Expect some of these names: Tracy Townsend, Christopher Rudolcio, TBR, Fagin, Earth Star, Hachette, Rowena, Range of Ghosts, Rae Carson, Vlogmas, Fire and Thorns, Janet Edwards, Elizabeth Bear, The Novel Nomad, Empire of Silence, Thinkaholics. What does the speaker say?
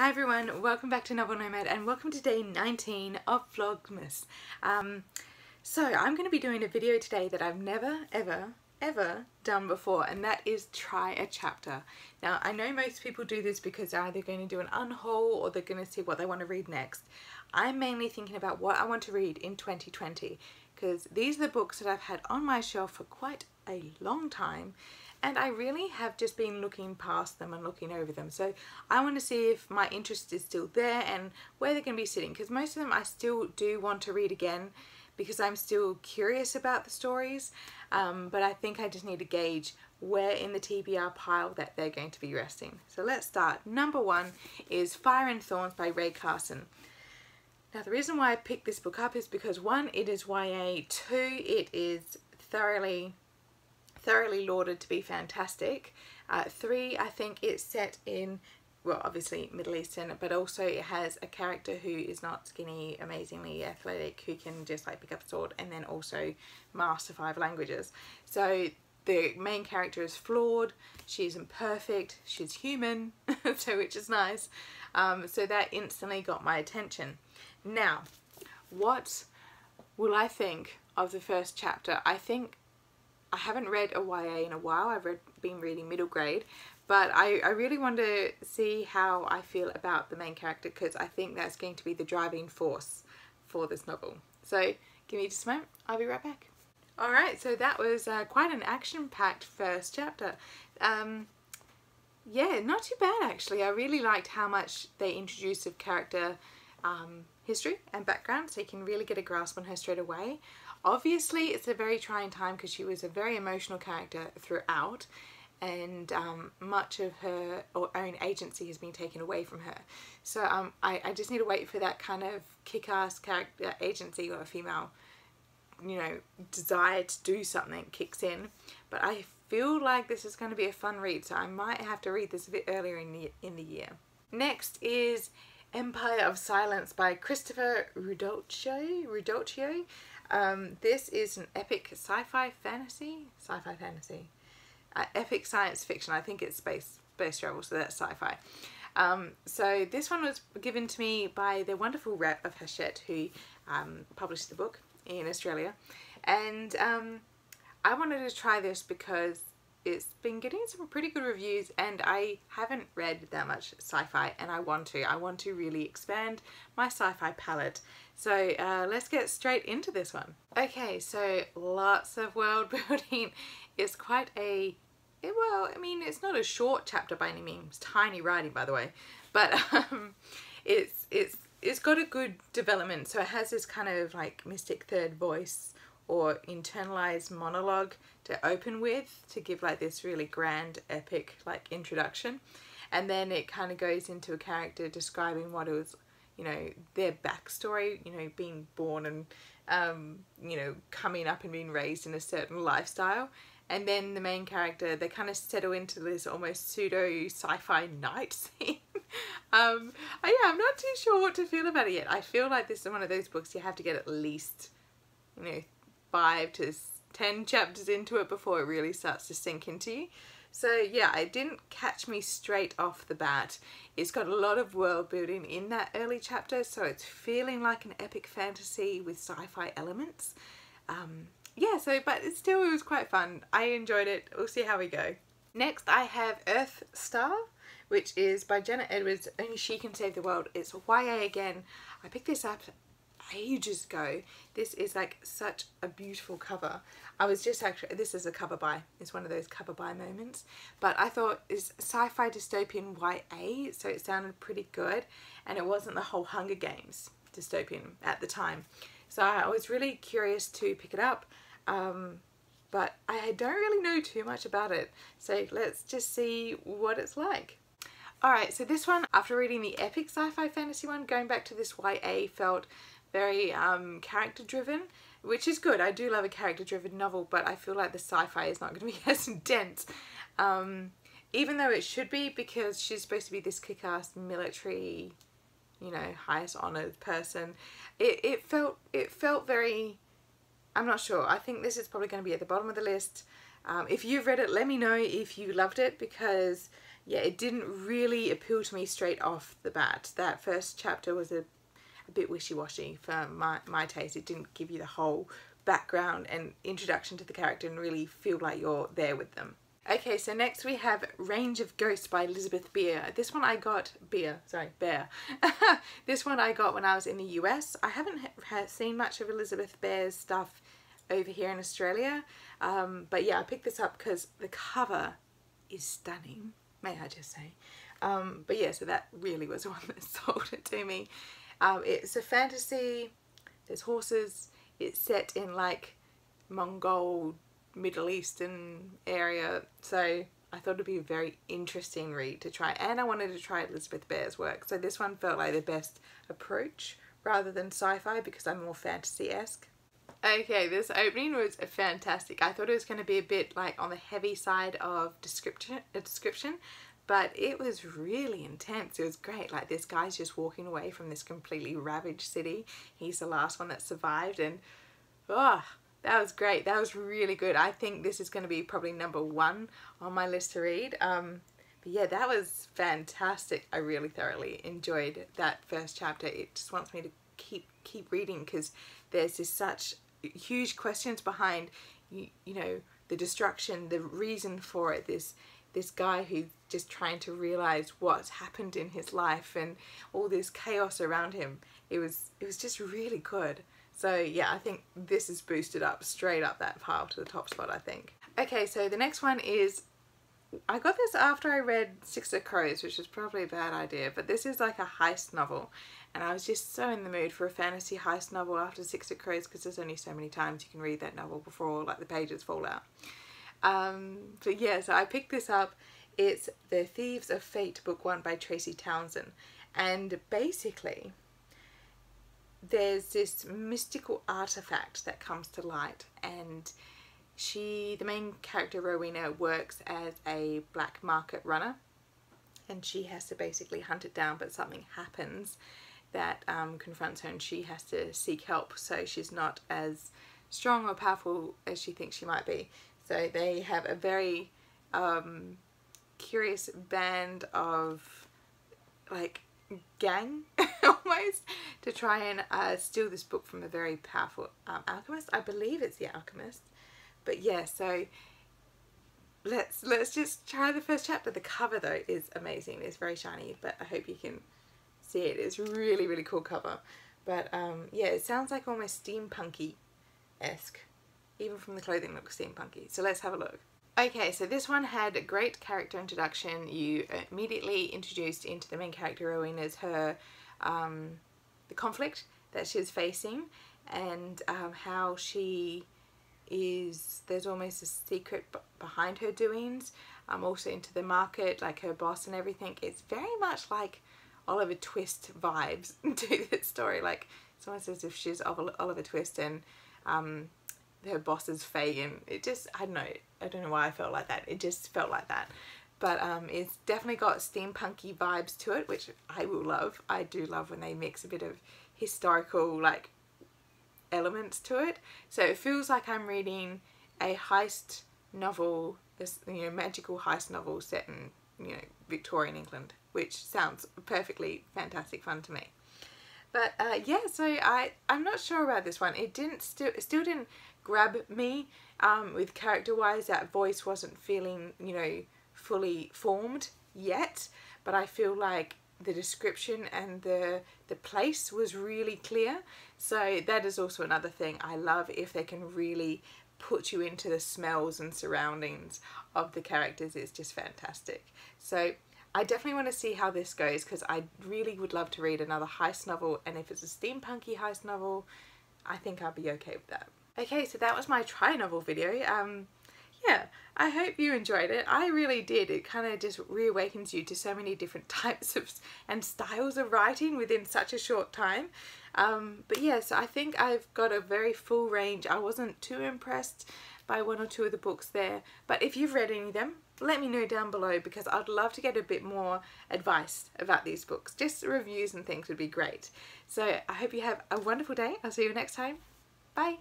Hi everyone, welcome back to Novel Nomad and welcome to day 19 of Vlogmas. So I'm going to be doing a video today that I've never ever done before, and that is try a chapter. Now I know most people do this because they're either going to do an unhaul or they're going to see what they want to read next. I'm mainly thinking about what I want to read in 2020 because these are the books that I've had on my shelf for quite a long time. And I really have just been looking past them and looking over them. So I want to see if my interest is still there and where they're going to be sitting. Because most of them I still do want to read again because I'm still curious about the stories. But I think I just need to gauge where in the TBR pile that they're going to be resting. So let's start. Number one is Fire and Thorns by Rae Carson. Now the reason why I picked this book up is because one, it is YA. Two, it is thoroughly lauded to be fantastic. Three, I think it's set in, well, obviously Middle Eastern, but also it has a character who is not skinny, amazingly athletic, who can just like pick up a sword and then also master 5 languages. So the main character is flawed, she isn't perfect, she's human, so which is nice. So that instantly got my attention. Now, what will I think of the first chapter? I think I haven't read a YA in a while. I've been reading middle grade, but I really want to see how I feel about the main character because I think that's going to be the driving force for this novel. So give me just a moment, I'll be right back. Alright, so that was quite an action-packed first chapter. Yeah, not too bad actually. I really liked how much they introduced of character history and background, so you can really get a grasp on her straight away. Obviously it's a very trying time because she was a very emotional character throughout, and much of her own agency has been taken away from her. So I just need to wait for that kind of kick-ass character agency, or a female, you know, desire to do something kicks in. But I feel like this is going to be a fun read, so I might have to read this a bit earlier in the year. Next is Empire of Silence by Christopher Rudolcio. This is an epic epic science fiction. I think it's space travel, so that's sci-fi. So this one was given to me by the wonderful rep of Hachette, who published the book in Australia, and I wanted to try this because it's been getting some pretty good reviews, and I haven't read that much sci-fi, and I want to really expand my sci-fi palette. So let's get straight into this one. Okay, so lots of world building. It's quite a, well, I mean, it's not a short chapter by any means, tiny writing by the way, but it's got a good development. So it has this kind of like mystic third voice or internalized monologue to open with, to give like this really grand epic like introduction, and then it kind of goes into a character describing what it was, you know, their backstory, you know, being born and you know, coming up and being raised in a certain lifestyle. And then the main character, they kind of settle into this almost pseudo sci-fi night scene. I'm not too sure what to feel about it yet. I feel like this is one of those books you have to get at least, you know, 5 to 10 chapters into it before it really starts to sink into you. So yeah, it didn't catch me straight off the bat. It's got a lot of world building in that early chapter, so it's feeling like an epic fantasy with sci-fi elements. Yeah, so but it was quite fun. I enjoyed it. We'll see how we go. Next I have Earth Star, which is by Janet Edwards. Only She Can Save the World. It's YA again. I picked this up ages ago. This is like such a beautiful cover. I was just actually, this is a cover buy. It's one of those cover buy moments. But I thought it's sci-fi dystopian YA, so it sounded pretty good, and it wasn't the whole Hunger Games dystopian at the time. So I was really curious to pick it up, but I don't really know too much about it. So let's just see what it's like. Alright, so this one, after reading the epic sci-fi fantasy one, going back to this YA felt very character driven, which is good. I do love a character driven novel, but I feel like the sci-fi is not going to be as intense, even though it should be, because she's supposed to be this kick-ass military, you know, highest honored person. It felt very, I'm not sure. I think this is probably going to be at the bottom of the list. If you've read it, let me know if you loved it, because yeah, it didn't really appeal to me straight off the bat. That first chapter was a bit wishy-washy for my taste. It didn't give you the whole background and introduction to the character and really feel like you're there with them. Okay, so next we have Range of Ghosts by Elizabeth Bear. This one I got, Bear. This one I got when I was in the US. I haven't seen much of Elizabeth Bear's stuff over here in Australia. But yeah, I picked this up because the cover is stunning, may I just say. But yeah, so that really was the one that sold it to me. It's a fantasy, there's horses, it's set in like Mongol, Middle Eastern area, so I thought it'd be a very interesting read to try, and I wanted to try Elizabeth Bear's work, so this one felt like the best approach rather than sci-fi because I'm more fantasy-esque. Okay, this opening was fantastic. I thought it was going to be a bit like on the heavy side of description, but it was really intense. It was great. Like, this guy's just walking away from this completely ravaged city. He's the last one that survived, and oh, that was great. That was really good. I think this is going to be probably #1 on my list to read. But yeah, that was fantastic. I really thoroughly enjoyed that first chapter. It just wants me to keep reading because there's just such huge questions behind, you know, the destruction, the reason for it, this guy who's just trying to realize what's happened in his life and all this chaos around him. It was just really good. So yeah, I think this is boosted up straight up that pile to the top spot, I think. Okay, so the next one is, I got this after I read Six of Crows, which is probably a bad idea, but this is like a heist novel, and I was just so in the mood for a fantasy heist novel after Six of Crows because there's only so many times you can read that novel before like the pages fall out. But yeah, so I picked this up. It's The Thieves of Fate, Book 1 by Tracy Townsend, and basically there's this mystical artifact that comes to light, and the main character Rowena works as a black market runner, and she has to basically hunt it down, but something happens that confronts her and she has to seek help, so she's not as strong or powerful as she thinks she might be. So they have a very curious band of like gang almost to try and steal this book from a very powerful alchemist. I believe it's the alchemist. But yeah, so let's just try the first chapter. The cover though is amazing. It's very shiny, but I hope you can see it. It's really, really cool cover. But yeah, it sounds like almost steampunky-esque. Even from the clothing looks steampunky. So let's have a look. Okay, so this one had a great character introduction. You immediately introduced into the main character Rowena's the conflict that she's facing, and how she is, there's almost a secret behind her doings. Also into the market, like her boss and everything. It's very much like Oliver Twist vibes to this story. Like, it's almost as if she's Oliver Twist and her boss is Fagin. It just, I don't know why I felt like that. It just felt like that. But it's definitely got steampunky vibes to it, which I will love. I do love when they mix a bit of historical, like, elements to it. So it feels like I'm reading a heist novel, magical heist novel set in, Victorian England, which sounds perfectly fantastic fun to me. But yeah, so I'm not sure about this one. It didn't, still didn't grab me with character-wise. That voice wasn't feeling, fully formed yet. But I feel like the description and the place was really clear. So that is also another thing I love, if they can really put you into the smells and surroundings of the characters. It's just fantastic. So I definitely want to see how this goes, because I really would love to read another heist novel, and if it's a steampunky heist novel, I think I'll be okay with that. Okay, so that was my try novel video. Yeah, I hope you enjoyed it. I really did. It kind of just reawakens you to so many different types of and styles of writing within such a short time. But yeah, so I think I've got a very full range. I wasn't too impressed by one or two of the books there, but if you've read any of them, let me know down below, because I'd love to get a bit more advice about these books. Just reviews and things would be great. So I hope you have a wonderful day. I'll see you next time. Bye.